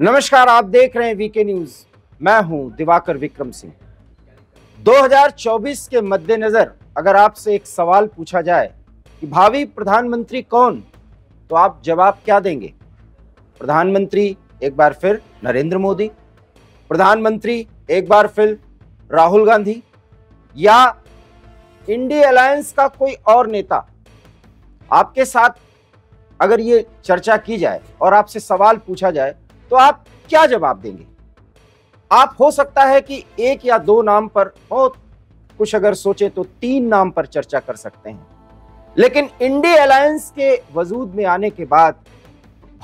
नमस्कार, आप देख रहे हैं वीके न्यूज। मैं हूं दिवाकर विक्रम सिंह। 2024 के मद्देनजर अगर आपसे एक सवाल पूछा जाए कि भावी प्रधानमंत्री कौन, तो आप जवाब क्या देंगे? प्रधानमंत्री एक बार फिर नरेंद्र मोदी, प्रधानमंत्री एक बार फिर राहुल गांधी, या इंडिया अलायंस का कोई और नेता? आपके साथ अगर ये चर्चा की जाए और आपसे सवाल पूछा जाए तो आप क्या जवाब देंगे? आप हो सकता है कि एक या दो नाम पर हो, कुछ अगर सोचे तो तीन नाम पर चर्चा कर सकते हैं। लेकिन इंडिया अलायंस के वजूद में आने के बाद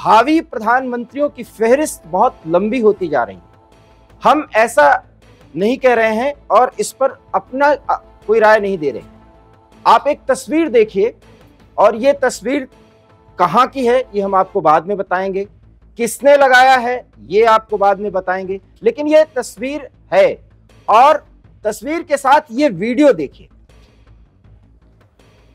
भावी प्रधानमंत्रियों की फहरिस्त बहुत लंबी होती जा रही है। हम ऐसा नहीं कह रहे हैं और इस पर अपना कोई राय नहीं दे रहे। आप एक तस्वीर देखिए, और ये तस्वीर कहाँ की है ये हम आपको बाद में बताएंगे, किसने लगाया है ये आपको बाद में बताएंगे, लेकिन ये तस्वीर है। और तस्वीर के साथ ये वीडियो देखिए।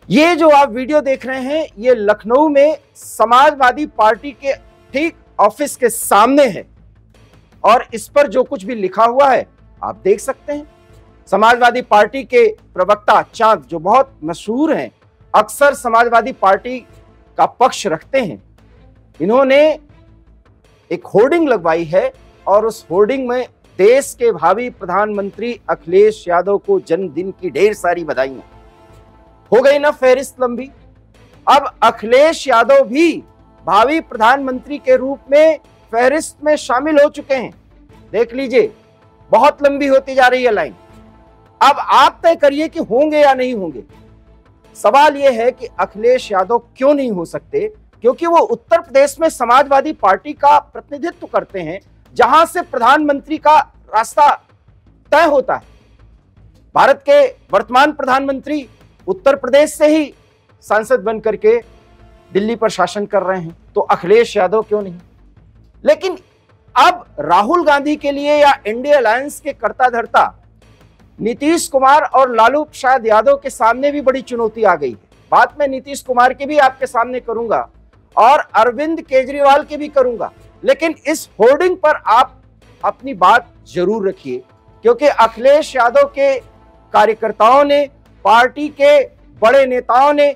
ये जो आप वीडियो देख रहे हैं ये लखनऊ में समाजवादी पार्टी के ठीक ऑफिस के सामने है, और इस पर जो कुछ भी लिखा हुआ है आप देख सकते हैं। समाजवादी पार्टी के प्रवक्ता चांद, जो बहुत मशहूर हैं, अक्सर समाजवादी पार्टी का पक्ष रखते हैं, इन्होंने एक होर्डिंग लगवाई है, और उस होर्डिंग में देश के भावी प्रधानमंत्री अखिलेश यादव को जन्मदिन की ढेर सारी बधाइयां। हो गई ना फहरिस्त लंबी। अब अखिलेश यादव भी भावी प्रधानमंत्री के रूप में फहरिस्त में शामिल हो चुके हैं। देख लीजिए, बहुत लंबी होती जा रही है लाइन। अब आप तय करिए कि होंगे या नहीं होंगे। सवाल यह है कि अखिलेश यादव क्यों नहीं हो सकते? क्योंकि वो उत्तर प्रदेश में समाजवादी पार्टी का प्रतिनिधित्व करते हैं, जहां से प्रधानमंत्री का रास्ता तय होता है। भारत के वर्तमान प्रधानमंत्री उत्तर प्रदेश से ही सांसद बनकर के दिल्ली पर शासन कर रहे हैं, तो अखिलेश यादव क्यों नहीं? लेकिन अब राहुल गांधी के लिए या इंडिया अलायंस के कर्ता धर्ता नीतीश कुमार और लालू प्रसाद यादव के सामने भी बड़ी चुनौती आ गई है। बात में नीतीश कुमार की भी आपके सामने करूंगा और अरविंद केजरीवाल की भी करूंगा, लेकिन इस होर्डिंग पर आप अपनी बात जरूर रखिए, क्योंकि अखिलेश यादव के कार्यकर्ताओं ने, पार्टी के बड़े नेताओं ने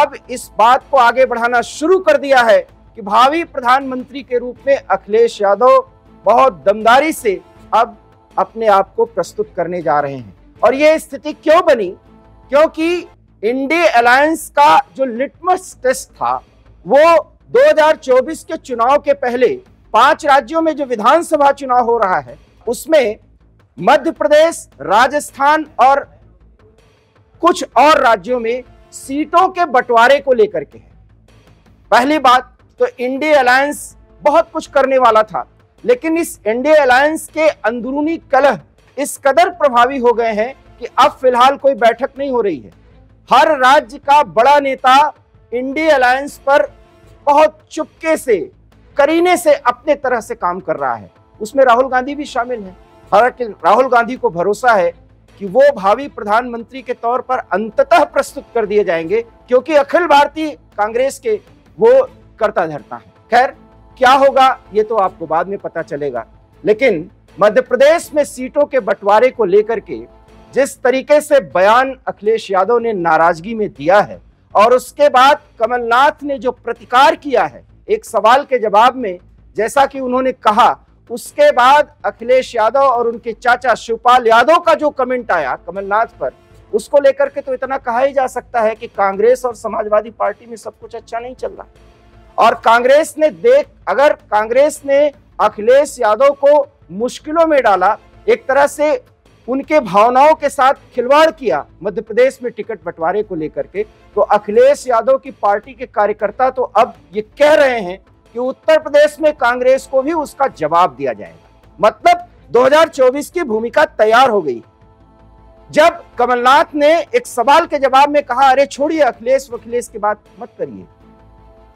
अब इस बात को आगे बढ़ाना शुरू कर दिया है कि भावी प्रधानमंत्री के रूप में अखिलेश यादव बहुत दमदारी से अब अपने आप को प्रस्तुत करने जा रहे हैं। और ये स्थिति क्यों बनी? क्योंकि इंडी अलायंस का जो लिटमस टेस्ट था वो 2024 के चुनाव के पहले 5 राज्यों में जो विधानसभा चुनाव हो रहा है उसमें मध्य प्रदेश, राजस्थान और कुछ और राज्यों में सीटों के बंटवारे को लेकर के है। पहली बात तो इंडी अलायंस बहुत कुछ करने वाला था, लेकिन इस इंडी अलायंस के अंदरूनी कलह इस कदर प्रभावी हो गए हैं कि अब फिलहाल कोई बैठक नहीं हो रही है। हर राज्य का बड़ा नेता इंडी अलायंस पर बहुत चुपके से, करीने से अपने तरह से काम कर रहा है। उसमें राहुल गांधी भी शामिल है। हालांकि राहुल गांधी को भरोसा है कि वो भावी प्रधानमंत्री के तौर पर अंततः प्रस्तुत कर दिए जाएंगे, क्योंकि अखिल भारतीय कांग्रेस के वो कर्ता धर्ता है। खैर, क्या होगा ये तो आपको बाद में पता चलेगा। लेकिन मध्य प्रदेश में सीटों के बंटवारे को लेकर के जिस तरीके से बयान अखिलेश यादव ने नाराजगी में दिया है, और उसके बाद कमलनाथ ने जो प्रतिकार किया है एक सवाल के जवाब में, जैसा कि उन्होंने कहा, उसके बाद अखिलेश यादव और उनके चाचा शिवपाल यादव का जो कमेंट आया कमलनाथ पर, उसको लेकर के तो इतना कहा ही जा सकता है कि कांग्रेस और समाजवादी पार्टी में सब कुछ अच्छा नहीं चल रहा। और कांग्रेस ने अगर कांग्रेस ने अखिलेश यादव को मुश्किलों में डाला, एक तरह से उनके भावनाओं के साथ खिलवाड़ किया मध्य प्रदेश में टिकट बंटवारे को लेकर के, तो अखिलेश यादव की पार्टी के कार्यकर्ता तो अब ये कह रहे हैं कि उत्तर प्रदेश में कांग्रेस को भी उसका जवाब दिया जाएगा। मतलब 2024 की भूमिका तैयार हो गई। जब कमलनाथ ने एक सवाल के जवाब में कहा, अरे छोड़िए अखिलेश वखिलेश की बात मत करिए,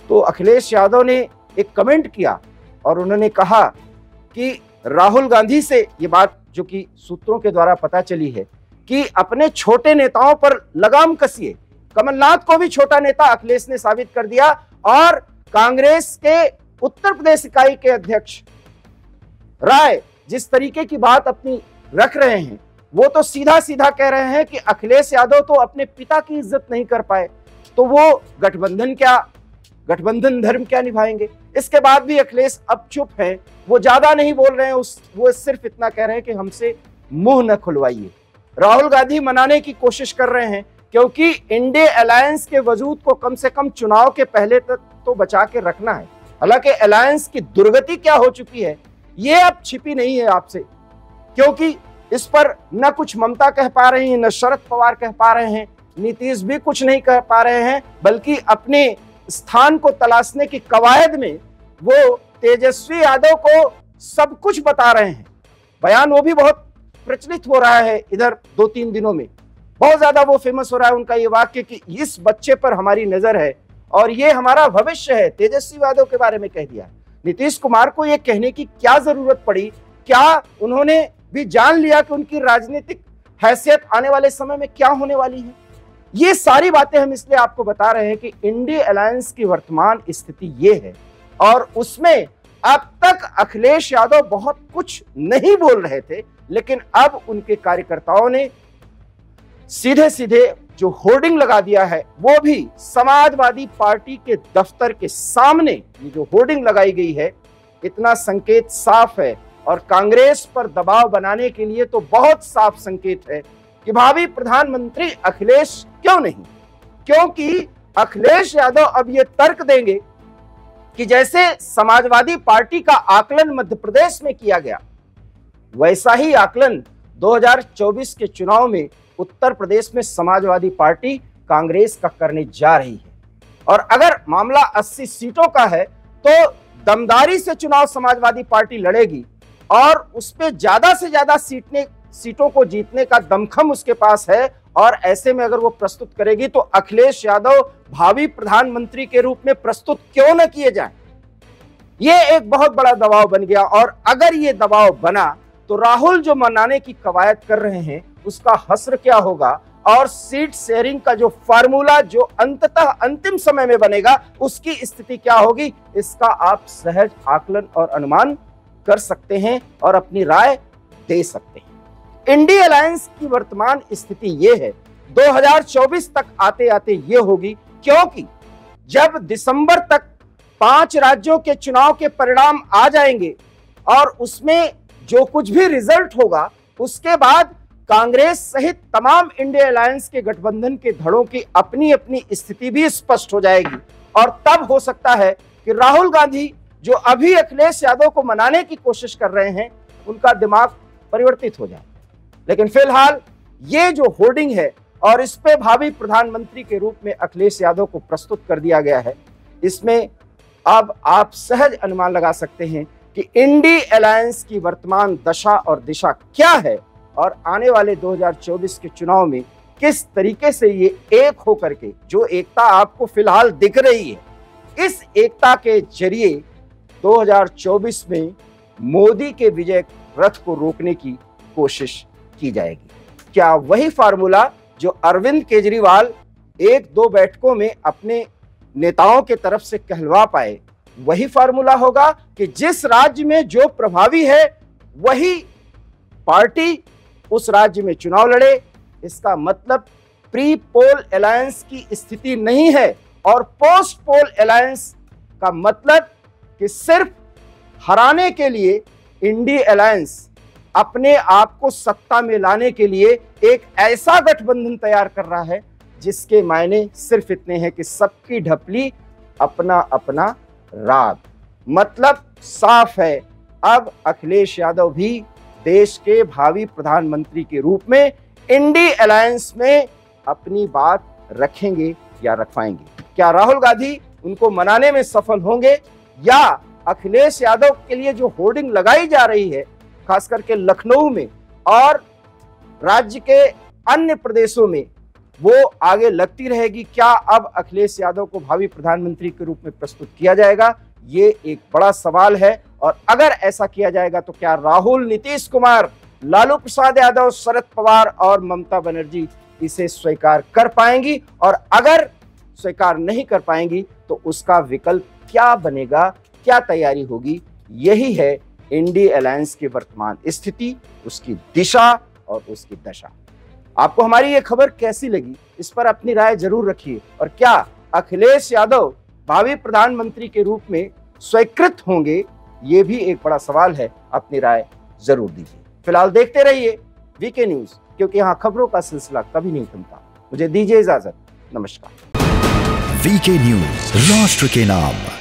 तो अखिलेश यादव ने एक कमेंट किया और उन्होंने कहा कि राहुल गांधी से ये बात, जो कि सूत्रों के द्वारा पता चली है, कि अपने छोटे नेताओं पर लगाम कसिए। कमलनाथ को भी छोटा नेता अखिलेश ने साबित कर दिया, और कांग्रेस के उत्तर प्रदेश इकाई के अध्यक्ष राय जिस तरीके की बात अपनी रख रहे हैं, वो तो सीधा सीधा कह रहे हैं कि अखिलेश यादव तो अपने पिता की इज्जत नहीं कर पाए, तो वो गठबंधन धर्म क्या निभाएंगे। इसके बाद भी अखिलेश अब चुप हैं, वो ज्यादा नहीं बोल रहे हैं, वो सिर्फ इतना कह रहे हैं कि हमसे मुंह न खुलवाइए। राहुल गांधी मनाने की कोशिश कर रहे हैं क्योंकि इंडिया अलायंस के वजूद को कम से कम चुनाव के पहले तक तो बचा के रखना है। हालांकि अलायंस की दुर्गति क्या हो चुकी है ये अब छिपी नहीं है आपसे, क्योंकि इस पर न कुछ ममता कह पा रही है, न शरद पवार कह पा रहे हैं, नीतीश भी कुछ नहीं कह पा रहे हैं, बल्कि अपने स्थान को तलाशने की कवायद में वो तेजस्वी यादव को सब कुछ बता रहे हैं। बयान वो भी बहुत प्रचलित हो रहा है इधर 2-3 दिनों में, बहुत ज्यादा वो फेमस हो रहा है उनका ये वाक्य कि इस बच्चे पर हमारी नजर है और ये हमारा भविष्य है। तेजस्वी यादव के बारे में कह दिया। नीतीश कुमार को ये कहने की क्या जरूरत पड़ी? क्या उन्होंने भी जान लिया कि उनकी राजनीतिक हैसियत आने वाले समय में क्या होने वाली है? ये सारी बातें हम इसलिए आपको बता रहे हैं कि इंडिया अलायंस की वर्तमान स्थिति ये है और उसमें अब तक अखिलेश यादव बहुत कुछ नहीं बोल रहे थे, लेकिन अब उनके कार्यकर्ताओं ने सीधे सीधे जो होर्डिंग लगा दिया है, वो भी समाजवादी पार्टी के दफ्तर के सामने ये जो होर्डिंग लगाई गई है, इतना संकेत साफ है और कांग्रेस पर दबाव बनाने के लिए तो बहुत साफ संकेत है कि भावी प्रधानमंत्री अखिलेश क्यों नहीं, क्योंकि अखिलेश यादव अब ये तर्क देंगे कि जैसे समाजवादी पार्टी का आकलन मध्य प्रदेश में किया गया, वैसा ही आकलन 2024 के चुनाव में उत्तर प्रदेश में समाजवादी पार्टी कांग्रेस का करने जा रही है। और अगर मामला 80 सीटों का है तो दमदारी से चुनाव समाजवादी पार्टी लड़ेगी और उस पे ज्यादा से ज्यादा सीटों को जीतने का दमखम उसके पास है, और ऐसे में अगर वो प्रस्तुत करेगी तो अखिलेश यादव भावी प्रधानमंत्री के रूप में प्रस्तुत क्यों न किए जाए। ये एक बहुत बड़ा दबाव बन गया और अगर ये दबाव बना तो राहुल जो मनाने की कवायद कर रहे हैं उसका हश्र क्या होगा, और सीट शेयरिंग का जो फार्मूला जो अंततः अंतिम समय में बनेगा उसकी स्थिति क्या होगी, इसका आप सहज आकलन और अनुमान कर सकते हैं और अपनी राय दे सकते हैं। इंडिया अलायंस की वर्तमान स्थिति ये है, 2024 तक आते आते ये होगी, क्योंकि जब दिसंबर तक 5 राज्यों के चुनाव के परिणाम आ जाएंगे और उसमें जो कुछ भी रिजल्ट होगा, उसके बाद कांग्रेस सहित तमाम इंडिया अलायंस के गठबंधन के धड़ों की अपनी अपनी स्थिति भी स्पष्ट हो जाएगी। और तब हो सकता है कि राहुल गांधी जो अभी अखिलेश यादव को मनाने की कोशिश कर रहे हैं, उनका दिमाग परिवर्तित हो जाए। लेकिन फिलहाल ये जो होर्डिंग है और इस पे भावी प्रधानमंत्री के रूप में अखिलेश यादव को प्रस्तुत कर दिया गया है, इसमें अब आप सहज अनुमान लगा सकते हैं कि इंडिया अलायंस की वर्तमान दशा और दिशा क्या है और आने वाले 2024 के चुनाव में किस तरीके से ये एक होकर के जो एकता आपको फिलहाल दिख रही है, इस एकता के जरिए 2024 में मोदी के विजय रथ को रोकने की कोशिश की जाएगी। क्या वही फार्मूला जो अरविंद केजरीवाल 1-2 बैठकों में अपने नेताओं के तरफ से कहलवा पाए, वही फार्मूला होगा कि जिस राज्य में जो प्रभावी है वही पार्टी उस राज्य में चुनाव लड़े? इसका मतलब प्री पोल अलायंस की स्थिति नहीं है और पोस्ट पोल अलायंस का मतलब कि सिर्फ हराने के लिए इंडिया अलायंस अपने आप को सत्ता में लाने के लिए एक ऐसा गठबंधन तैयार कर रहा है जिसके मायने सिर्फ इतने हैं कि सबकी ढपली अपना अपना राग। मतलब साफ है, अब अखिलेश यादव भी देश के भावी प्रधानमंत्री के रूप में इंडिया अलायंस में अपनी बात रखेंगे या रखवाएंगे। क्या राहुल गांधी उनको मनाने में सफल होंगे या अखिलेश यादव के लिए जो होर्डिंग लगाई जा रही है, खास करके लखनऊ में और राज्य के अन्य प्रदेशों में, वो आगे लगती रहेगी? क्या अब अखिलेश यादव को भावी प्रधानमंत्री के रूप में प्रस्तुत किया जाएगा? ये एक बड़ा सवाल है। और अगर ऐसा किया जाएगा तो क्या राहुल, नीतीश कुमार, लालू प्रसाद यादव, शरद पवार और ममता बनर्जी इसे स्वीकार कर पाएंगी? और अगर स्वीकार नहीं कर पाएंगी तो उसका विकल्प क्या बनेगा, क्या तैयारी होगी? यही है इंडी अलायंस की वर्तमान स्थिति, उसकी दिशा और उसकी दशा। आपको हमारी ये खबर कैसी लगी, इस पर अपनी राय जरूर रखिए। और क्या अखिलेश यादव भावी प्रधानमंत्री के रूप में स्वीकृत होंगे, ये भी एक बड़ा सवाल है। अपनी राय जरूर दीजिए। फिलहाल देखते रहिए वीके न्यूज, क्योंकि यहाँ खबरों का सिलसिला कभी नहीं थमता। मुझे दीजिए इजाजत, नमस्कार। वीके न्यूज, राष्ट्र के नाम।